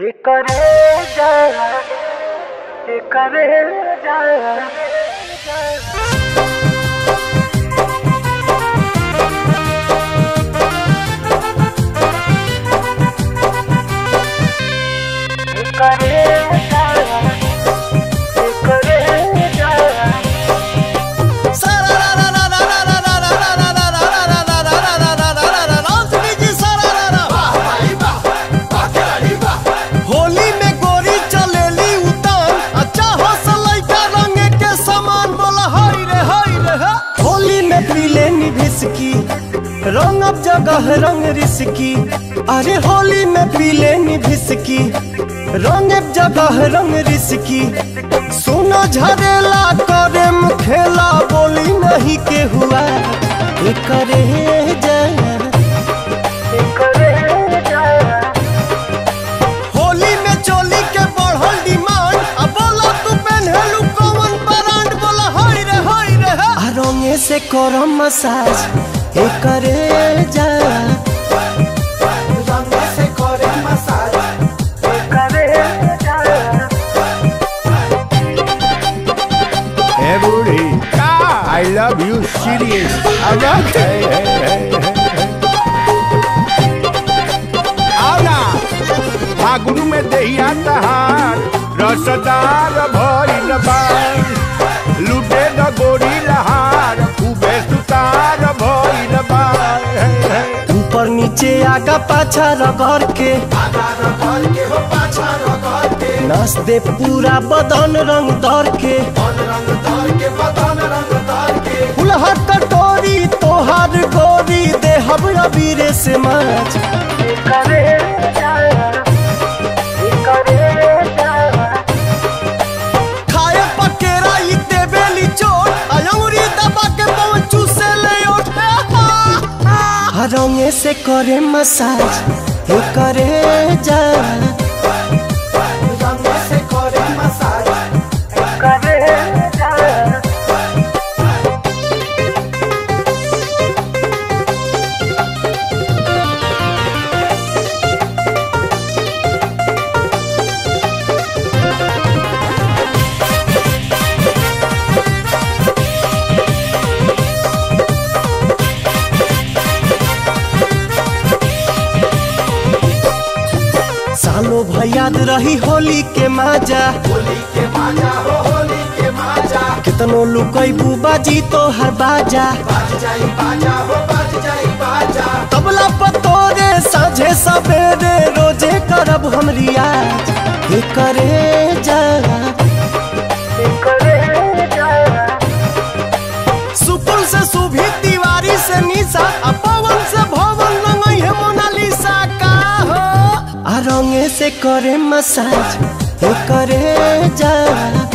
करे जा रंग अब जगह रंग रिसकी, अरे होली में पीले निभिसकी, रंग अब जगह रंग रिसकी। सुनो झरेला करे मुखेला बोली नहीं के हुआ करे जा। होली में चोली के बढ़ल डिमांड, अब बोला तू पहनलू कौन ब्रांड, बोला हाय रे रंगे से करो मसाज करे जा। रंग से करे मसाज करे जा। ए बूढ़ी का आई लव यू सीरियस आओ ना फागुन में दहिया तहार रसदार भइल बा लुटे न गोरी लहार खूबे सुतार ऊपर नीचे आगा पाछा रगड़ के नस दे पूरा बदन रंग दौर के फुलहर कटोरी तोहार गोरी दे हमरा बीरे से माच खाए पकेरा इते बेली चोट अंगुरी दबा के पहुंचू से ले उठे रंगे से करे मसाज करे जा। रंग से करे मसाज करे जा। सालों भर याद रही होली के माजा, होली के माजा हो होली के माजा, कितनो लुकैबू बाजी तो हर बाजा बाज जाई बाजा हो बाज जाई बाजा। तबला पतोरे साझे सवेरे रोजे करब हम रियाज करे जा। सुपुल से सुभी तिवारी से निशा पवन से भवन रंगई है मोनालिसा का हो रंगे से करे मसाज करे जा।